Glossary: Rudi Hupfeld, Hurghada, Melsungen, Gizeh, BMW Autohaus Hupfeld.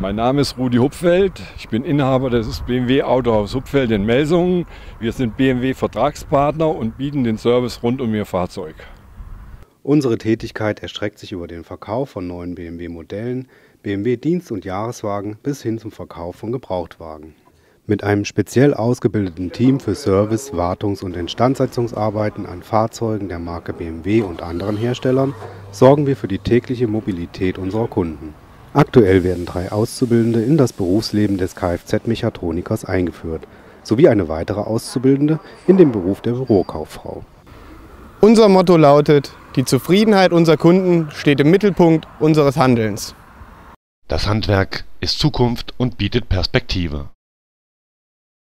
Mein Name ist Rudi Hupfeld, ich bin Inhaber des BMW Autohaus Hupfeld in Melsungen. Wir sind BMW Vertragspartner und bieten den Service rund um Ihr Fahrzeug. Unsere Tätigkeit erstreckt sich über den Verkauf von neuen BMW-Modellen, BMW-Dienst- und Jahreswagen bis hin zum Verkauf von Gebrauchtwagen. Mit einem speziell ausgebildeten Team für Service-, Wartungs- und Instandsetzungsarbeiten an Fahrzeugen der Marke BMW und anderen Herstellern sorgen wir für die tägliche Mobilität unserer Kunden. Aktuell werden 3 Auszubildende in das Berufsleben des Kfz-Mechatronikers eingeführt, sowie eine weitere Auszubildende in dem Beruf der Bürokauffrau. Unser Motto lautet: Die Zufriedenheit unserer Kunden steht im Mittelpunkt unseres Handelns. Das Handwerk ist Zukunft und bietet Perspektive.